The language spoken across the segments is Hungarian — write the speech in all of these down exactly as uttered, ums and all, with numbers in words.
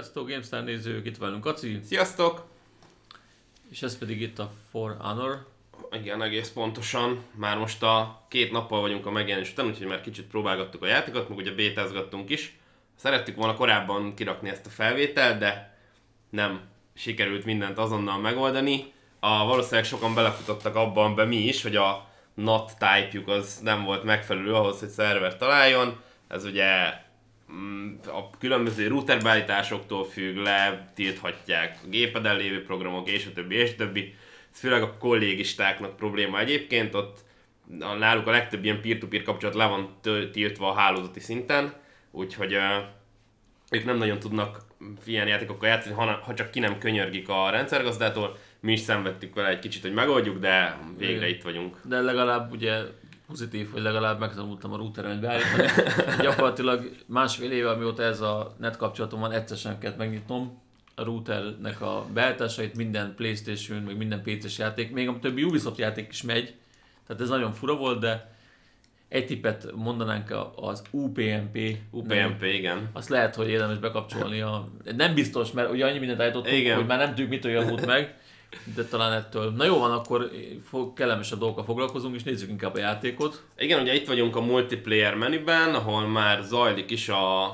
Sziasztok, GameStar nézők, itt velünk Kaci. Sziasztok! És ez pedig itt a For Honor. Igen, egész pontosan. Már most a két nappal vagyunk a megjelenés után, úgyhogy már kicsit próbálgattuk a játékot, meg ugye bétázgattunk is. Szerettük volna korábban kirakni ezt a felvételt, de nem sikerült mindent azonnal megoldani. A, valószínűleg sokan belefutottak abban be mi is, hogy a not type-juk az nem volt megfelelő ahhoz, hogy szerver találjon. Ez ugye a különböző router beállításoktól függ, letilthatják a gépeden lévő programok és a többi és a többi. Ez főleg a kollégistáknak probléma egyébként, ott náluk a legtöbb ilyen peer-to-peer kapcsolat le van tiltva a hálózati szinten, úgyhogy uh, ők nem nagyon tudnak ilyen játékokkal játszani, ha, ha csak ki nem könyörgik a rendszergazdától. Mi is szenvedtük vele egy kicsit, hogy megoldjuk, de végre itt vagyunk. De legalább ugye pozitív, hogy legalább megtanultam a routeremet beállítani. Gyakorlatilag másfél éve, amióta ez a net kapcsolatom van, egyszerűen kellett megnyitnom a routernek a beállításait, minden PlayStation, meg minden pé cés játék, még a többi Ubisoft játék is megy, tehát ez nagyon fura volt, de egy tippet mondanánk, az UPnP. UPnP, igen. Azt lehet, hogy érdemes bekapcsolni a... Nem biztos, mert ugye annyi mindent állítottunk, hogy már nem tudjuk, mitől javult meg. De talán ettől. Na jó van, akkor kellemes a dolgokkal foglalkozunk, és nézzük inkább a játékot. Igen, ugye itt vagyunk a multiplayer menüben, ahol már zajlik is a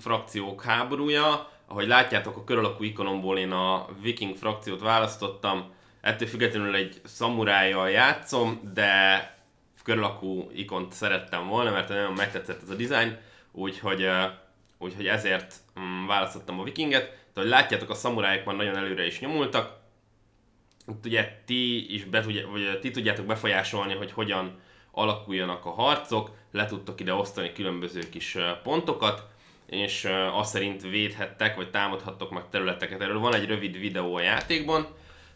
frakciók háborúja. Ahogy látjátok, a kör alakú ikonomból én a viking frakciót választottam. Ettől függetlenül egy szamurájjal játszom, de kör alakú ikont szerettem volna, mert nagyon megtetszett ez a dizájn, úgyhogy, úgyhogy ezért választottam a vikinget. De ahogy látjátok, a szamurájok már nagyon előre is nyomultak. Itt ugye ti is be tudja, vagy ti tudjátok befolyásolni, hogy hogyan alakuljanak a harcok, le tudtok ide osztani különböző kis pontokat, és azt szerint védhettek, vagy támadhattok meg területeket. Erről van egy rövid videó a játékban,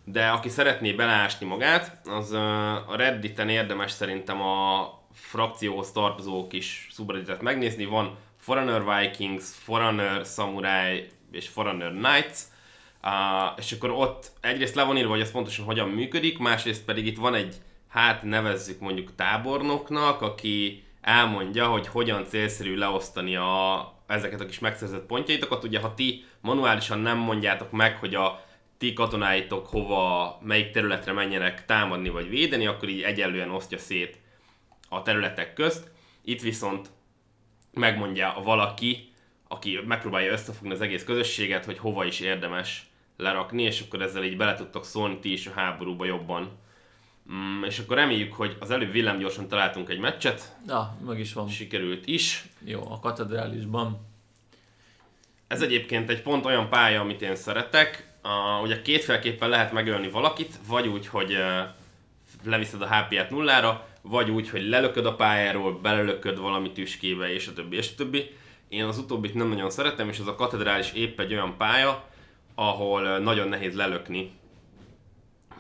de aki szeretné beleásni magát, az a Redditen érdemes szerintem a frakcióhoz tartozó kis subredditet megnézni. Van For Honor Vikings, For Honor Samurai és For Honor Knights. Uh, és akkor ott egyrészt le van írva, hogy ez pontosan hogyan működik, másrészt pedig itt van egy, hát nevezzük mondjuk tábornoknak, aki elmondja, hogy hogyan célszerű leosztani a, ezeket a kis megszerzett pontjaitokat. Ugye ha ti manuálisan nem mondjátok meg, hogy a ti katonáitok hova, melyik területre menjenek támadni vagy védeni, akkor így egyenlően osztja szét a területek közt. Itt viszont megmondja valaki, aki megpróbálja összefogni az egész közösséget, hogy hova is érdemes lerakni, és akkor ezzel így bele tudtok szólni ti is a háborúba jobban. Mm, és akkor reméljük, hogy az előbb villámgyorsan találtunk egy meccset. Na, meg is van. Sikerült is. Jó, a katedrálisban. Ez egyébként egy pont olyan pálya, amit én szeretek. Uh, ugye kétféleképpen lehet megölni valakit, vagy úgy, hogy uh, leviszed a há pé-ját nullára, vagy úgy, hogy lelököd a pályáról, belelököd valami tüskébe, és a többi, és a többi. Én az utóbbit nem nagyon szeretem, és ez a katedrális épp egy olyan pálya, ahol nagyon nehéz lelökni,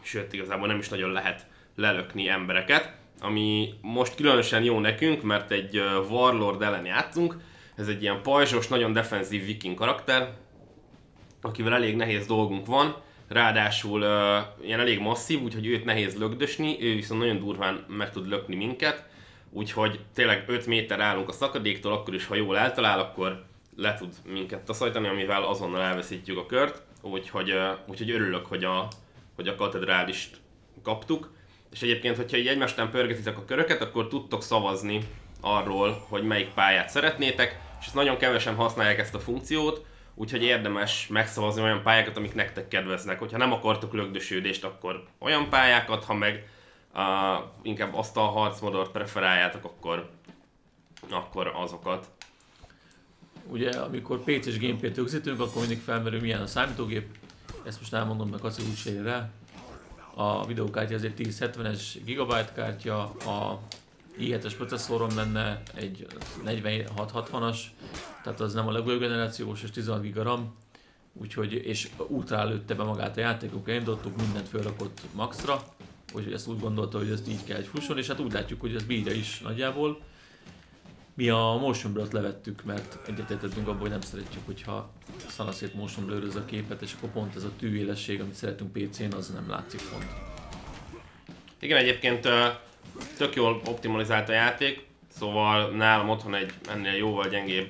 sőt igazából nem is nagyon lehet lelökni embereket, ami most különösen jó nekünk, mert egy Warlord ellen játszunk. Ez egy ilyen pajzsos, nagyon defenzív viking karakter, akivel elég nehéz dolgunk van, ráadásul uh, ilyen elég masszív, úgyhogy őt nehéz lökdösni, ő viszont nagyon durván meg tud lökni minket. Úgyhogy tényleg öt méter állunk a szakadéktól, akkor is, ha jól eltalál, akkor le tud minket taszajtani, amivel azonnal elveszítjük a kört. Úgyhogy, úgyhogy örülök, hogy a, hogy a katedrálist kaptuk. És egyébként, hogyha így egymástán pörgetitek a köröket, akkor tudtok szavazni arról, hogy melyik pályát szeretnétek. És ezt nagyon kevesen használják, ezt a funkciót, úgyhogy érdemes megszavazni olyan pályákat, amik nektek kedveznek. Hogyha nem akartok lökdösődést, akkor olyan pályákat, ha meg... Uh, inkább azt a harcmodort preferáljátok, akkor, akkor azokat. Ugye, amikor pé cés gameplayt rögzítünk, akkor mindig felmerül, milyen a számítógép. Ezt most elmondom, meg azt, hogy úgy sér rá. A videókártya azért ezerhetvenes Gigabyte kártya, a i hetes processzorom lenne egy negyvenhat hatvanas, tehát az nem a legújabb generációs, és tizenhat giga RAM. Úgyhogy, és útra lőtte be magát a játékunk, elindultuk, mindent felrakott maxra. Úgyhogy ezt úgy gondolta, hogy ezt így kell egy fusson, és hát úgy látjuk, hogy ezt bírja is nagyjából. Mi a motion blur-t levettük, mert egyetetettünk abban, hogy nem szeretjük, hogyha szanaszét motion blur-öz a képet, és akkor pont ez a tűélesség, amit szeretünk pé cén, az nem látszik pont. Igen, egyébként tök jól optimalizált a játék, szóval nálam otthon egy ennél jóval gyengébb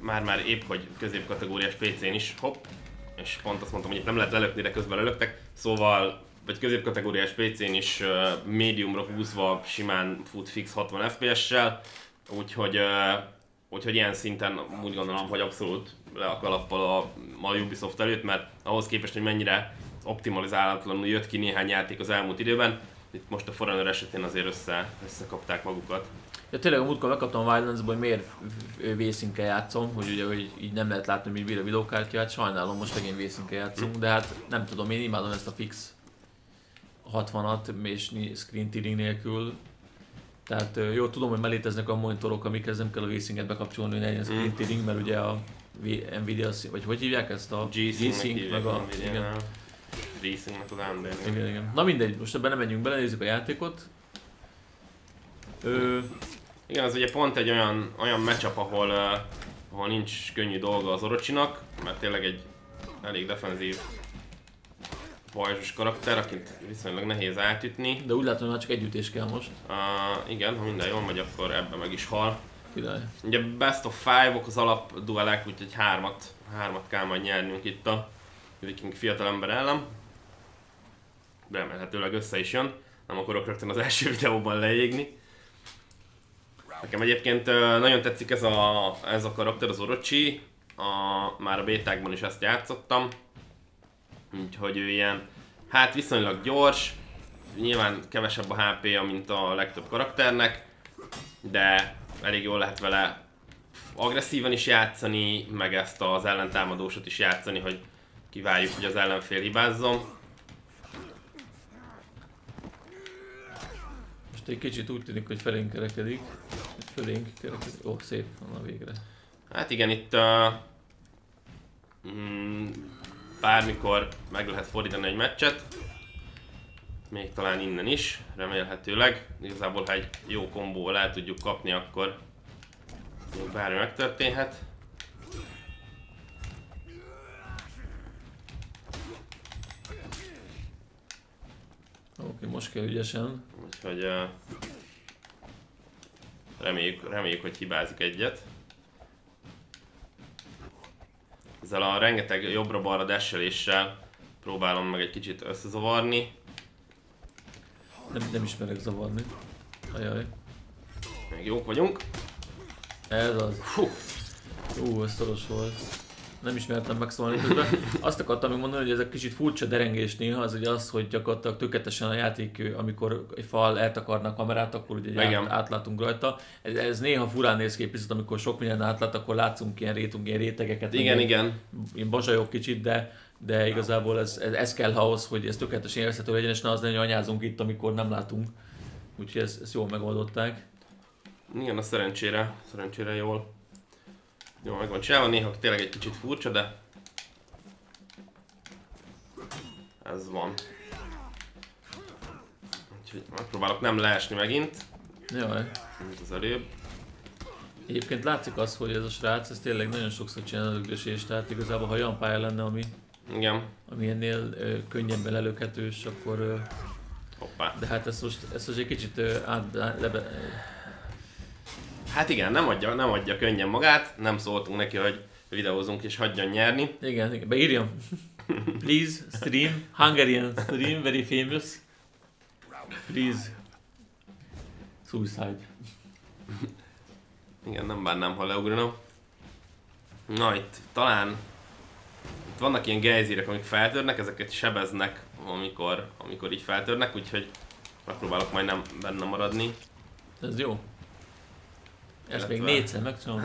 már-már épp, hogy középkategóriás pé cén is, hopp, és pont azt mondtam, hogy itt nem lehet lelökni, de közben lelöktek, szóval, vagy középkategóriás pé cén is uh, médiumra húzva simán fut fix hatvan ef pé essel, úgyhogy, uh, úgyhogy ilyen szinten úgy gondolom, hogy abszolút le a kalappal a, a Ubisoft előtt, mert ahhoz képest, hogy mennyire optimalizálatlanul jött ki néhány játék az elmúlt időben, itt most a Forerunner esetén azért össze, összekapták magukat. Ja, tényleg a múltkor megkaptam a Violence-ból, hogy miért vészinkkel játszom, hogy ugye hogy így nem lehet látni, hogy bír a videókártyát, sajnálom, most megint vészinkkel játszunk, de hát nem tudom, én imádom ezt a fix hatvanat és screen tearing nélkül. Tehát jó, tudom, hogy melléteznek a monitorok, amikhez nem kell a vészinket bekapcsolni, hogy legyen screen tearing, mert ugye a NVIDIA, vagy hogy hívják ezt a G-Sync, meg a... Részünknek az embernek. Igen, igen. Na mindegy, most ebben nem menjünk bele, nézzük a játékot. Ö... Igen, az ugye pont egy olyan, olyan matchup, ahol, uh, ahol nincs könnyű dolga az Orochinak, mert tényleg egy elég defenzív pajzsos karakter, akit viszonylag nehéz átütni. De úgy látom, hogy már csak egy ütés kell most. Uh, igen, ha minden jól megy, akkor ebben meg is hal. Király. Ugye best of five-ok az alap duelek, úgyhogy hármat, hármat kell majd nyernünk itt a viking fiatalember ellen. De remélhetőleg össze is jön, nem akarok rögtön az első videóban leégni. Nekem egyébként nagyon tetszik ez a, ez a karakter, az Orochi, a, már a bétákban is ezt játszottam. Úgyhogy ő ilyen, hát viszonylag gyors, nyilván kevesebb a há pé-ja, mint a legtöbb karakternek, de elég jól lehet vele agresszíven is játszani, meg ezt az ellentámadósat is játszani, hogy kiváljuk, hogy az ellenfél hibázzon. Most egy kicsit úgy tűnik, hogy felénk kerekedik. Felénk kerekedik. Ó, oh, szép, van a végre. Hát igen, itt uh, mm, bármikor meg lehet fordítani egy meccset. Még talán innen is, remélhetőleg. Igazából, ha egy jó kombóval el tudjuk kapni, akkor bármi megtörténhet. Oké, most kell ügyesen. Úgyhogy uh, reméljük, reméljük, hogy hibázik egyet. Ezzel a rengeteg jobbra-balra dasheléssel próbálom meg egy kicsit összezavarni. Nem, nem ismerek zavarni. Ajaj. Még jók vagyunk. Ez az. Hú, Hú ez szoros volt. Nem ismertem megszólalni közben. Azt akartam még mondani, hogy ez egy kicsit furcsa derengés néha, az ugye az, hogy gyakorlatilag tökéletesen a játék, amikor egy fal eltakarna a kamerát, akkor ugye át, átlátunk rajta. Ez, ez néha furán néz ki, viszont amikor sok minden átlát, akkor látszunk ilyen, rétunk, ilyen rétegeket. Igen, igen. Én bazsajok kicsit, de, de igazából ez, ez, ez kell ahhoz, hogy ez tökéletesen érezhető legyen, és ne az nagyon anyázunk itt, amikor nem látunk. Úgyhogy ezt, ezt jól megoldották. Igen, a szerencsére, szerencsére jól. Jó, meg van csinálva, néha tényleg egy kicsit furcsa, de ez van. Úgyhogy megpróbálok nem leesni megint. Jaj. Mint az előbb. Egyébként látszik az, hogy ez a srác, ez tényleg nagyon sokszor csinál előgdösést, tehát igazából ha olyan pálya lenne, ami, igen, ami ennél ö, könnyebben lelökhető, és akkor... Ö, hoppá. De hát ezt most, ezt most egy kicsit ö, át... át lebe, ö, Hát igen, nem adja, nem adja könnyen magát, nem szóltunk neki, hogy videózunk és hagyjon nyerni. Igen, igen, beírjam. Please, stream, Hungarian stream, very famous. Please. Suicide. Igen, nem bánnám, ha leugranom. Na itt, talán... Itt vannak ilyen gejzírek, amik feltörnek, ezeket sebeznek, amikor, amikor így feltörnek, úgyhogy megpróbálok majd nem benne maradni. Ez jó. Ezt még négyszer megcsinálom.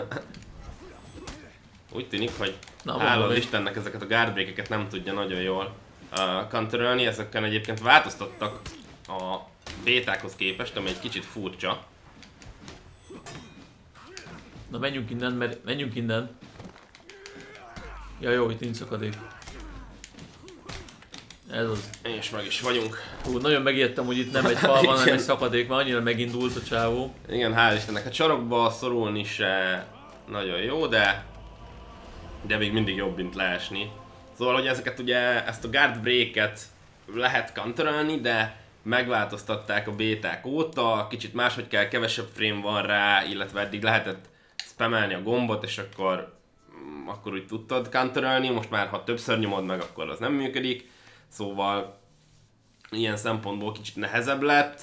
Úgy tűnik, hogy hála Istennek ezeket a guardbreakeket nem tudja nagyon jól uh, counterölni. Ezekkel egyébként változtattak a bétákhoz képest, ami egy kicsit furcsa. Na menjünk innen, mert menjünk innen. Ja jó, itt nincs szakadék. Ez az. És meg is vagyunk. Hú, nagyon megijedtem, hogy itt nem egy fal van, hanem egy szakadék, már annyira megindult a csávó. Igen, hál' Istennek. A csarokba szorulni se nagyon jó, de de még mindig jobb, mint leesni. Szóval, hogy ezeket ugye, ezt a guard break-et lehet counterölni, de megváltoztatták a béták óta, kicsit máshogy kell, kevesebb frame van rá, illetve eddig lehetett spamelni a gombot, és akkor akkor úgy tudtad counterölni, most már ha többször nyomod meg, akkor az nem működik. Szóval ilyen szempontból kicsit nehezebb lett,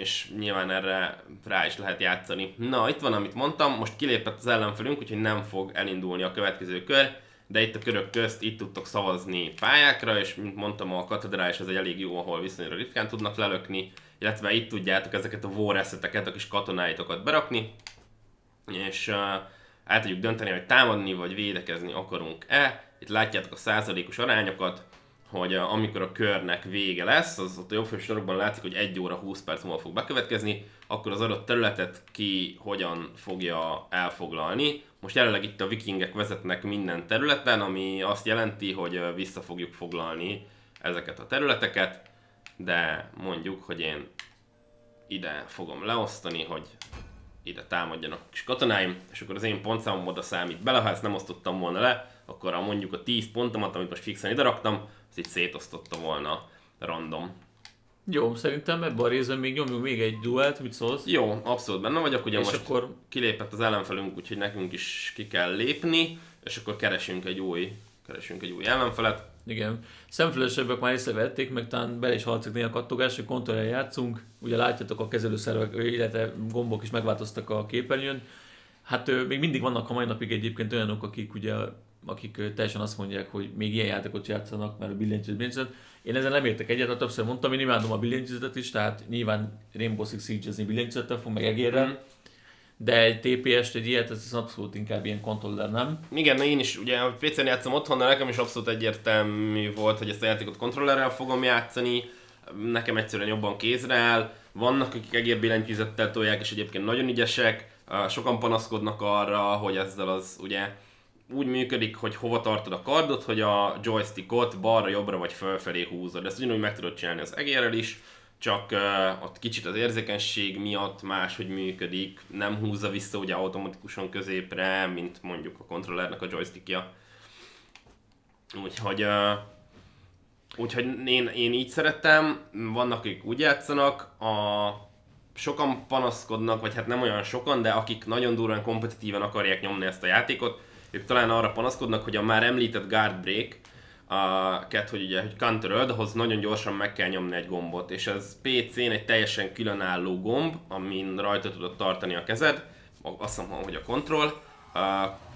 és nyilván erre rá is lehet játszani. Na, itt van, amit mondtam, most kilépett az ellenfelünk, úgyhogy nem fog elindulni a következő kör, de itt a körök közt itt tudtok szavazni pályákra, és mint mondtam, a katedrális az egy elég jó, ahol viszonylag ritkán tudnak lelökni, illetve itt tudjátok ezeket a war asseteket, a kis katonáitokat berakni, és uh, el tudjuk dönteni, hogy támadni vagy védekezni akarunk-e. Itt látjátok a százalékos arányokat, hogy uh, amikor a körnek vége lesz, az ott a jobb fősorokban látszik, hogy egy óra húsz perc múlva fog bekövetkezni, akkor az adott területet ki hogyan fogja elfoglalni. Most jelenleg itt a vikingek vezetnek minden területen, ami azt jelenti, hogy vissza fogjuk foglalni ezeket a területeket, de mondjuk, hogy én ide fogom leosztani, hogy ide támadjanak kis katonáim, és akkor az én pontszámom oda számít bele, ha ezt nem osztottam volna le, akkor a mondjuk a tíz pontomat, amit most fixen ide raktam, azt így szétosztotta volna random. Jó, szerintem ebben a részben még nyomjuk még egy duelt, mit szólsz? Jó, abszolút benne vagyok, ugye és most akkor kilépett az ellenfelünk, úgyhogy nekünk is ki kell lépni, és akkor keresünk egy új, keresünk egy új ellenfelet. Igen, szemfülösebbek már észrevették, meg talán bele is halcik néha kattogás, hogy kontrollra játszunk. Ugye látjátok, a kezelőszervek, illetve gombok is megváltoztak a képernyőn. Hát még mindig vannak a mai napig egyébként olyanok, akik ugye akik teljesen azt mondják, hogy még ilyen játékot játszanak, mert a billentyűzet. Én ezen nem értek egyet, többször mondtam, én imádom a billentyűzetet is, tehát nyilván Rainbow Six Siege-ezni billentyűzettel fog, meg egérrel, de egy té pé est, egy ilyet, ez abszolút inkább ilyen kontroller, nem? Igen, na én is ugye a pé cén játszom otthon, de nekem is abszolút egyértelmű volt, hogy ezt a játékot kontrollerrel fogom játszani, nekem egyszerűen jobban kézre áll, vannak, akik egér billentyűzettel tolják, és egyébként nagyon ügyesek, sokan panaszkodnak arra, hogy ezzel az ugye úgy működik, hogy hova tartod a kardot, hogy a joystickot balra, jobbra vagy fölfelé húzod. Ezt ugyanúgy meg tudod csinálni az egérrel is, csak uh, ott kicsit az érzékenység miatt máshogy működik, nem húzza vissza ugye automatikusan középre, mint mondjuk a kontrollernek a joystickja. Úgyhogy, uh, úgyhogy én, én így szeretem, vannak, akik úgy játszanak, a sokan panaszkodnak, vagy hát nem olyan sokan, de akik nagyon durván kompetitíven akarják nyomni ezt a játékot, ők talán arra panaszkodnak, hogy a már említett guard break, a ket, hogy ugye, hogy counteröld, ahhoz nagyon gyorsan meg kell nyomni egy gombot, és ez pé cén egy teljesen különálló gomb, amin rajta tudod tartani a kezed, azt mondom, hogy a control. A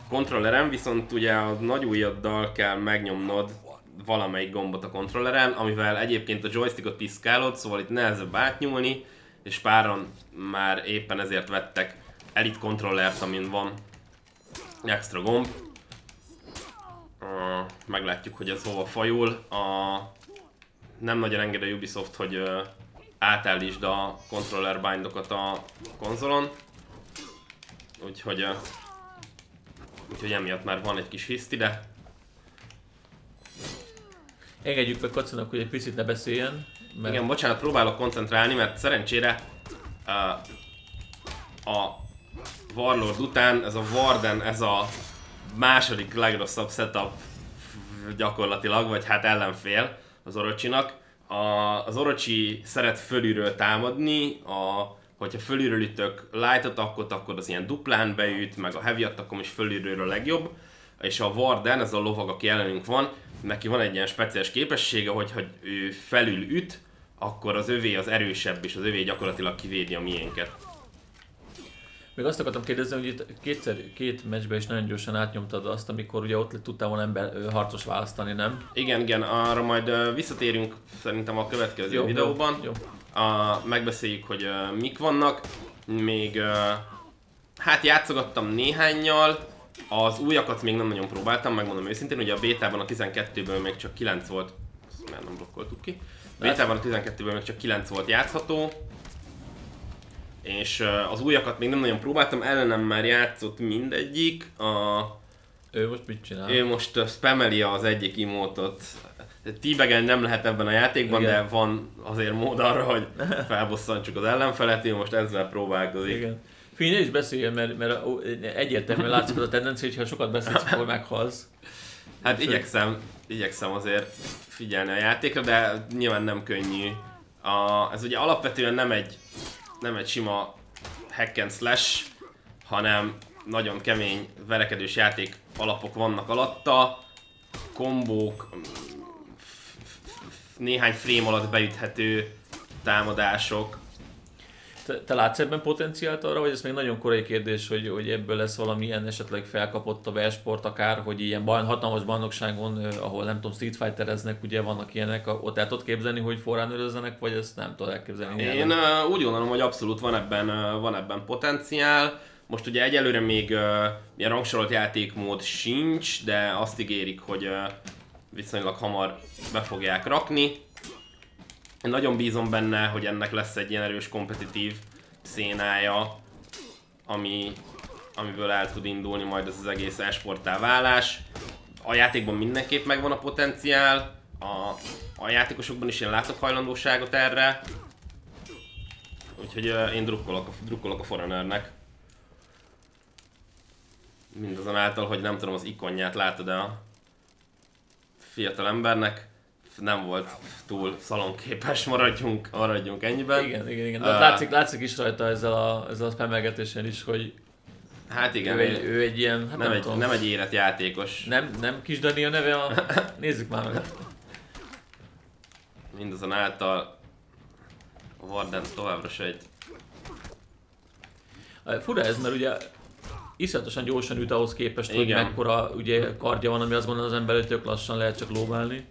kontrollerem viszont ugye a nagy ujjaddal kell megnyomnod valamelyik gombot a kontrolleren, amivel egyébként a joystickot piszkálod, szóval itt nehezebb átnyúlni, és páran már éppen ezért vettek Elite Controllert, amin van extra gomb. Uh, meglátjuk, hogy ez hova fajul. Uh, nem nagyon engedi a Ubisoft, hogy uh, átállítsd a controller bindokat a konzolon. Úgyhogy, uh, úgyhogy emiatt már van egy kis hiszti, de engedjük meg Kacinak, hogy egy picit ne beszéljen. Mert... Igen, bocsánat, próbálok koncentrálni, mert szerencsére uh, a Warlord után ez a Warden, ez a második legrosszabb setup gyakorlatilag, vagy hát ellenfél az Orochinak. A, az Orochi szeret fölülről támadni, a, hogyha fölülről ütök light-ot, akkor, akkor az ilyen duplán beüt, meg a heavy-at, akkor is fölülről a legjobb. És a Warden, ez a lovag, aki ellenünk van, neki van egy ilyen speciális képessége, hogyha ő felül üt, akkor az övé az erősebb, és az övé gyakorlatilag kivédi a miénket. Még azt akartam kérdezni, hogy itt kétszer, két meccsben is nagyon gyorsan átnyomtad azt, amikor ugye ott tudtál volna ember harcos választani, nem? Igen, igen, arra majd visszatérünk szerintem a következő jó, videóban. Jó, jó. A, megbeszéljük, hogy uh, mik vannak. Még uh, hát játszogattam néhánnyal, az újakat még nem nagyon próbáltam, megmondom őszintén, ugye a bétában a tizenkettőből még csak kilenc volt, ezt már nem blokkoltuk ki. A bétában a tizenkettőből még csak kilenc volt játszható. És az újakat még nem nagyon próbáltam, ellenem már játszott mindegyik. A... Ő most mit csinál? Ő most spameli az egyik emotot. T-bagen nem lehet ebben a játékban, igen, de van azért mód arra, hogy felbosszantsuk az ellenfelet, ő most ezzel próbálkozik. Igen. Figyelj, ne is beszéljen, mert, mert egyértelműen látszik az a tendencia, hogy ha sokat beszélsz, akkor meghalsz. Hát most igyekszem, igyekszem azért figyelni a játékra, de nyilván nem könnyű. A... Ez ugye alapvetően nem egy... nem egy sima hack and slash, hanem nagyon kemény verekedős játék alapok vannak alatta, kombók, néhány frame alatt beüthető támadások. Te, te látsz ebben potenciált arra, vagy ez még nagyon korai kérdés, hogy, hogy ebből lesz valamilyen esetleg felkapott a versport akár, hogy ilyen ban, hatalmas bajnokságon, ahol nem tudom, Street Fightereznek, ugye vannak ilyenek, ott el tudod képzelni, hogy forránőrözzenek, vagy ezt nem tudod elképzelni? Én uh, úgy gondolom, hogy abszolút van ebben, uh, van ebben potenciál. Most ugye egyelőre még uh, ilyen rangsorolt játékmód sincs, de azt ígérik, hogy uh, viszonylag hamar be fogják rakni. Én nagyon bízom benne, hogy ennek lesz egy ilyen erős kompetitív szénája, ami, amiből el tud indulni majd az, az egész e-sporttá válás. A játékban mindenképp megvan a potenciál, a, a játékosokban is én látok hajlandóságot erre. Úgyhogy én drukkolok, drukkolok a For Honornek. Mindazonáltal, hogy nem tudom, az ikonját látod a fiatal embernek. Nem volt túl szalonképes, maradjunk, maradjunk ennyiben. Igen, igen, igen. Uh, látszik, látszik is rajta ezzel a, ezzel a femelgetésen is, hogy hát igen, ő egy, ő egy ilyen, hát nem, nem, egy, nem egy életjátékos. Nem, nem Kis Dani a neve, a... nézzük már meg. Mindazonáltal a Warden továbbra se egy... Fura ez, mert ugye iszonyatosan gyorsan üt ahhoz képest, igen, hogy mekkora ugye kardja van, ami azt gondolom az ember, hogy tök lassan lehet csak lóbálni.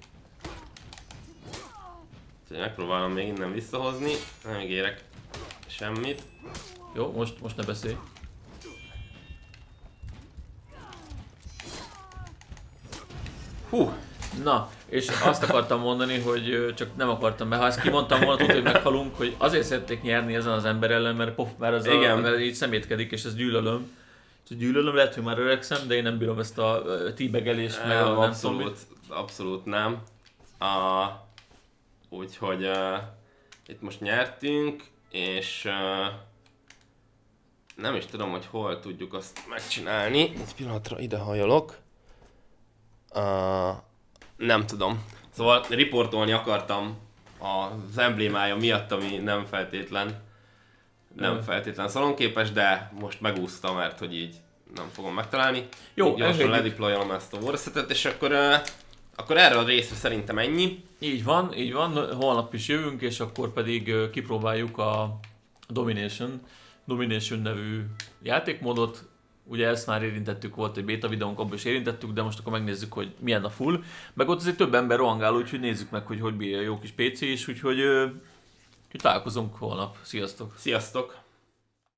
Megpróbálom még innen visszahozni, nem ígérek semmit. Jó, most, most ne beszélj. Hú! Na, és azt akartam mondani, hogy csak nem akartam, mert ha ezt kimondtam volna, tudod, hogy meghalunk, hogy azért szerették nyerni ezen az ember ellen, mert pof, már az igen, a, mert így szemétkedik, és ezt gyűlölöm. És gyűlölöm, lehet, hogy már öregszem, de én nem bírom ezt a tíbegelést, e, meg a nem abszolút, abszolút nem. A... Úgyhogy uh, itt most nyertünk, és uh, nem is tudom, hogy hol tudjuk azt megcsinálni. Egy pillanatra idehajolok. Uh, nem tudom. Szóval riportolni akartam az emblémája miatt, ami nem feltétlen, nem feltétlen szalonképes, de most megúsztam, mert hogy így nem fogom megtalálni. Jó, gyorsan lediployolom ezt a Warszetet, és akkor... Uh, Akkor erre a részre szerintem ennyi. Így van, így van, holnap is jövünk, és akkor pedig kipróbáljuk a Domination, Domination nevű játékmódot. Ugye ezt már érintettük, volt egy beta videónk, abban is érintettük, de most akkor megnézzük, hogy milyen a full. Meg ott azért több ember rohangál, úgyhogy nézzük meg, hogy hogy bírja a jó kis pé cé is, úgyhogy, úgyhogy találkozunk holnap. Sziasztok! Sziasztok!